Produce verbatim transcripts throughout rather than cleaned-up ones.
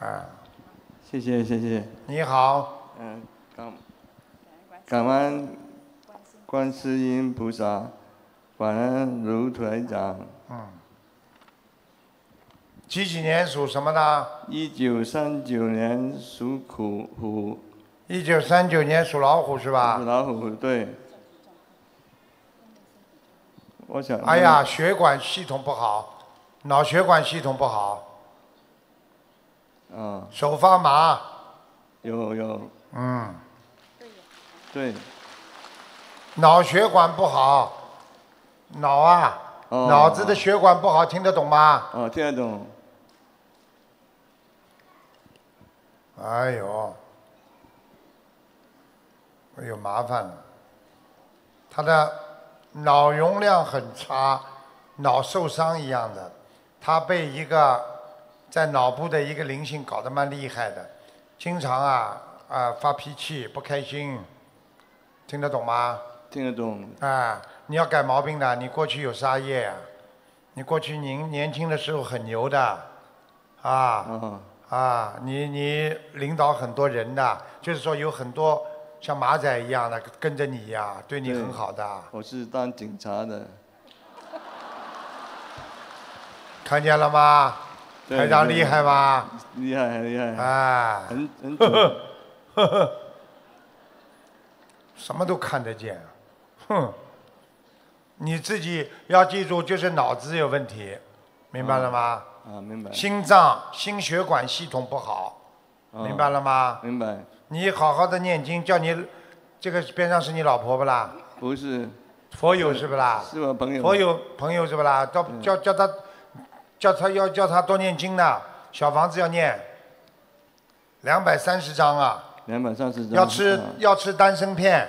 啊，谢谢谢谢。你好。嗯，感感恩观世音菩萨，感恩卢台长。嗯。几几年属什么的？一九三九年属虎虎。一九三九年属老虎是吧？属老虎对。 我想哎呀，血管系统不好，脑血管系统不好。嗯。手发麻。有有。嗯。对。脑血管不好，脑啊，哦、脑子的血管不好，听得懂吗？哦，听得懂。哎呦，哎呦，麻烦了，他的。 脑容量很差，脑受伤一样的，他被一个在脑部的一个灵性搞得蛮厉害的，经常啊啊、呃、发脾气不开心，听得懂吗？听得懂。啊，你要改毛病的，你过去有杀业啊，你过去年年轻的时候很牛的，啊、嗯、啊，你你领导很多人的，就是说有很多。 像马仔一样的跟着你呀、啊，对你很好的。我是当警察的，看见了吗？台长厉害吧？厉害厉害！啊，很很准，什么都看得见、啊。哼，你自己要记住，就是脑子有问题，明白了吗？啊，明白。心脏、心血管系统不好，啊、明白了吗？明白。 你好好的念经，叫你这个边上是你老婆不啦？不是，佛友是不啦？是我朋友。佛友朋友是不啦？叫叫叫他，叫他要叫他多念经呢。小房子要念两百三十章啊。两百三十章。要吃、啊、要吃丹参片。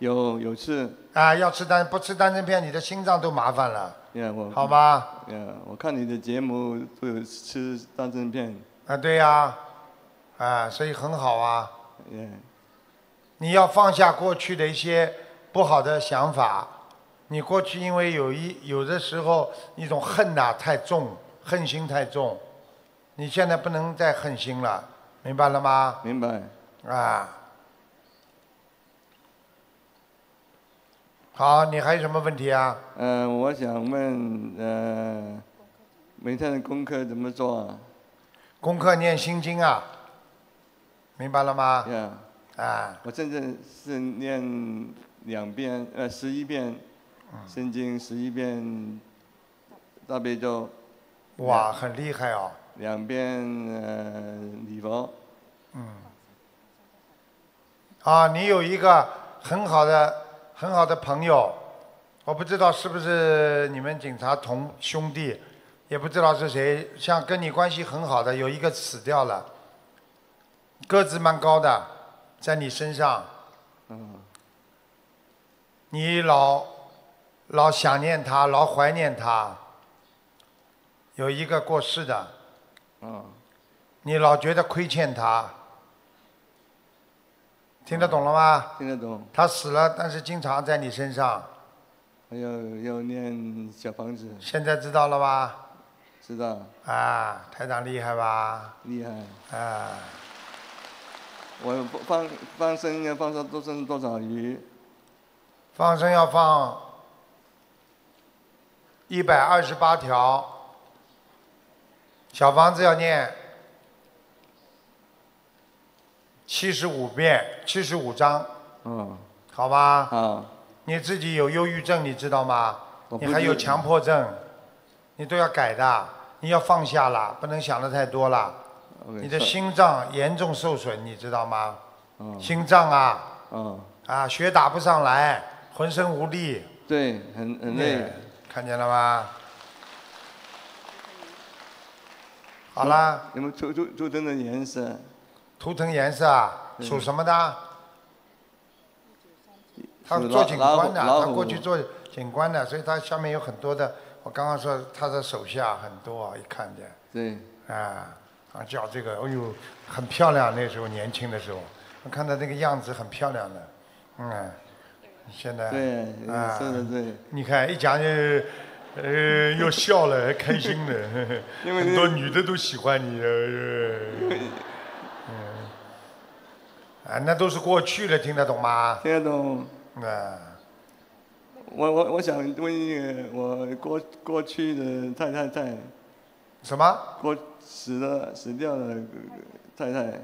有有吃。啊，要吃丹不吃丹参片，你的心脏都麻烦了。Yeah, 我好吧。Yeah, 我看你的节目都有吃丹参片。啊，对呀、啊，啊，所以很好啊。 Yeah. 你要放下过去的一些不好的想法。你过去因为有一有的时候一种恨呐、啊、太重，恨心太重，你现在不能再恨心了，明白了吗？明白。啊。好，你还有什么问题啊？嗯、呃，我想问，呃，每天的功课怎么做啊？功课念心经啊。 明白了吗？ Yeah, 啊，我现在是念两遍，呃，十一遍心经，十一遍大悲咒。哇，很厉害哦！两遍呃礼佛。嗯。啊，你有一个很好的、很好的朋友，我不知道是不是你们警察同兄弟，也不知道是谁，像跟你关系很好的有一个死掉了。 个子蛮高的，在你身上，嗯、你老老想念他，老怀念他。有一个过世的，嗯、你老觉得亏欠他，听得懂了吗？听得懂。他死了，但是经常在你身上。要要念小房子。现在知道了吧？知道。啊，台长厉害吧？厉害。啊。 我放放生要放上多少多少鱼？放生要放一百二十八条，小房子要念七十五遍，七十五章。嗯，好吧。嗯。你自己有忧郁症，你知道吗？你还有强迫症，你都要改的。你要放下了，不能想的太多了。 Okay, 你的心脏严重受损，你知道吗？嗯、心脏啊，嗯、啊，血打不上来，浑身无力。对，很很累。看见了吗？好啦。你们图图图腾的颜色？图腾颜色啊，属什么的？他做警官的，他过去做警官的，所以他下面有很多的。我刚刚说他的手下很多，一看见。对。啊。 啊，叫这个，哎呦，很漂亮。那时候年轻的时候，我看到那个样子很漂亮的，嗯，现在，对，啊，对对对，你看一讲就呃，要笑了，还开心呢，因为很多女的都喜欢你。呃嗯、啊，那都是过去了，听得懂吗？听得懂。啊，我我我想问一个，我过过去的太太在什么？过死了死掉了太太。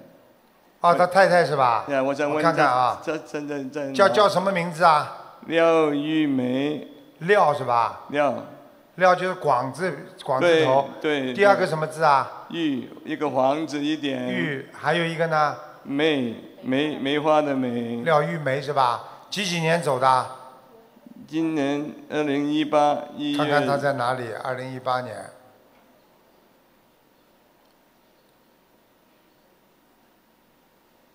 啊，他太太是吧？对、啊，我想问看看啊，这现在在叫叫什么名字啊？廖玉梅。 廖是吧？廖，廖就是广字，广字头。对。对第二个什么字啊？玉，一个黄字一点。玉，还有一个呢？梅，梅梅花的梅。廖玉梅是吧？几几年走的？今年二零一八一月。看看他在哪里？二零一八年。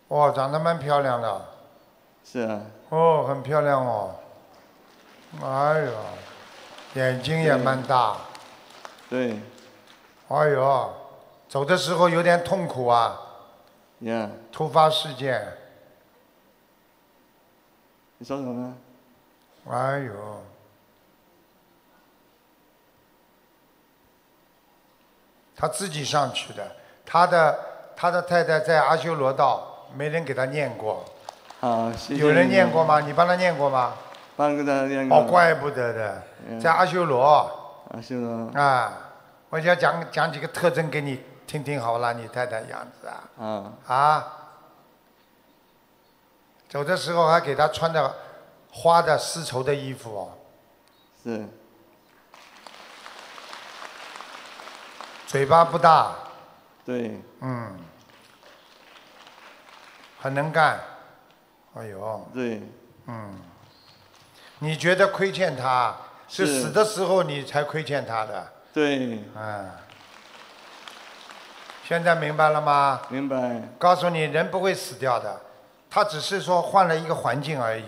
哇，长得蛮漂亮的。是啊。哦，很漂亮哦。 哎呦，眼睛也蛮大。对。对哎呦，走的时候有点痛苦啊。呀 Yeah. 突发事件。你说什么呢？哎呦。他自己上去的，他的他的太太在阿修罗道，没人给他念过。好，谢谢。有人念过吗？你帮他念过吗？ 哦，怪不得的，在阿修罗。阿修罗。啊，我想讲讲几个特征给你听听，好啦，你太太样子啊。嗯。啊。走的时候还给她穿的花的丝绸的衣服哦。是。嘴巴不大。对。嗯。很能干。哎呦。对。嗯。 你觉得亏欠他，是死的时候你才亏欠他的。对。嗯。现在明白了吗？明白。告诉你，人不会死掉的，他只是说换了一个环境而已，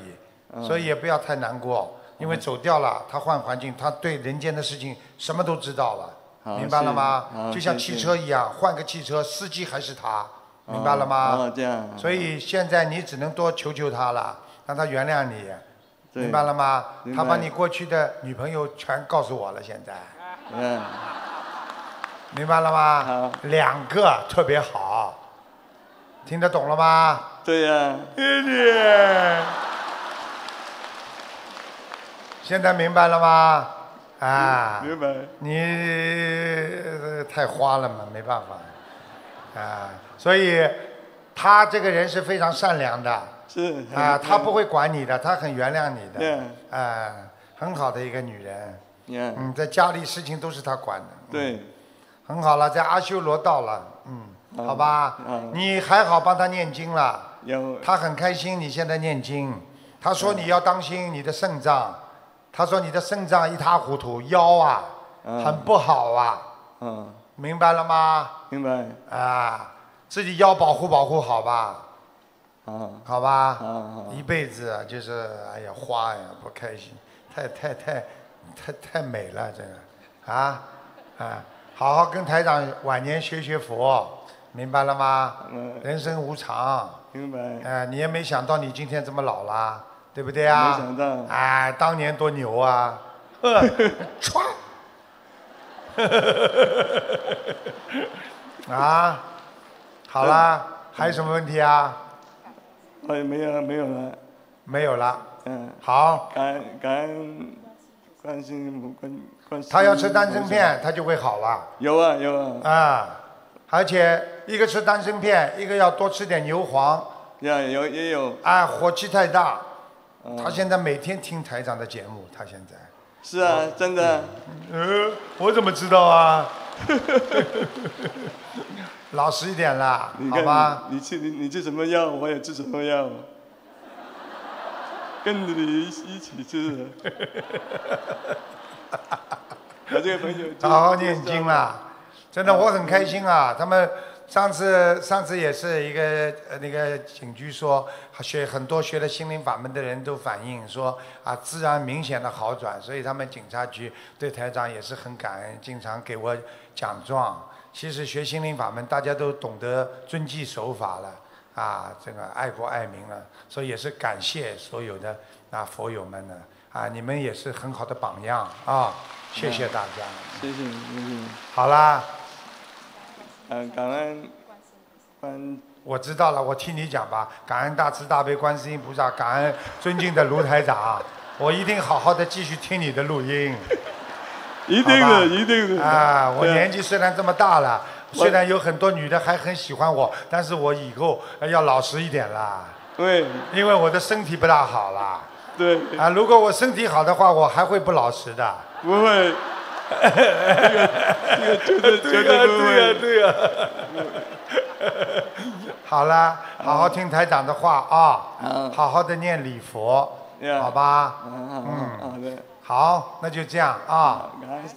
嗯、所以也不要太难过，因为走掉了，他换环境，他对人间的事情什么都知道了，明白了吗？就像汽车一样，换个汽车，司机还是他，明白了吗？哦，这样。所以现在你只能多求求他了，让他原谅你。 明白了吗？他把你过去的女朋友全告诉我了，现在。嗯。明白了吗？两个特别好，听得懂了吗？对呀。谢谢。现在明白了吗？啊。明白。你太花了嘛，没办法。啊，所以他这个人是非常善良的。 是啊，他不会管你的，他很原谅你的，啊，很好的一个女人。嗯，在家里事情都是他管的。对，很好了，在阿修罗道了，嗯，好吧，你还好帮他念经了，他很开心。你现在念经，他说你要当心你的肾脏，他说你的肾脏一塌糊涂，腰啊很不好啊，嗯，明白了吗？明白。啊，自己腰保护保护好吧。 好吧，一辈子就是哎呀花呀不开心，太太太太太美了这个，啊啊，好好跟台长晚年学学佛，明白了吗？人生无常，明白？哎，你也没想到你今天这么老啦，对不对啊？没想到。哎，当年多牛啊！唰，啊，好啦，还有什么问题啊？ 哎，没有了，没有了，没有了。嗯，好。感感恩，关心关关心。他要吃丹参片，他就会好了。有啊，有啊。啊，而且一个吃丹参片，一个要多吃点牛黄。呀，有也有。啊，火气太大。他现在每天听台长的节目，他现在。是啊，真的。嗯，我怎么知道啊？老实一点啦，好吧？你吃你你吃什么药，我也吃什么药，跟你一起吃。我这个朋友好好念经啦，真的我很开心啊！他们上次上次也是一个呃那个警局说，学很多学了心灵法门的人都反映说啊，自然明显的好转，所以他们警察局对台长也是很感恩，经常给我奖状。 其实学心灵法门，大家都懂得遵纪守法了，啊，这个爱国爱民了，所以也是感谢所有的啊佛友们呢，啊，你们也是很好的榜样啊！谢谢大家，谢谢，谢谢。好啦，嗯，感恩，嗯，我知道了，我听你讲吧。感恩大慈大悲观世音菩萨，感恩尊敬的卢台长，我一定好好的继续听你的录音。一定的，一定的。啊，我年纪虽然这么大了。 虽然有很多女的还很喜欢我，但是我以后要老实一点啦。对，因为我的身体不大好啦。对。啊，如果我身体好的话，我还会不老实的。不会。这个这个绝对绝对不会。对呀对呀。好啦，好好听台长的话啊，好好的念礼佛，好吧？嗯，好的。好，那就这样啊。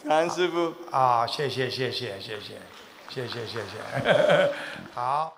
感恩师父。啊，谢谢谢谢谢谢。 谢谢谢谢，好。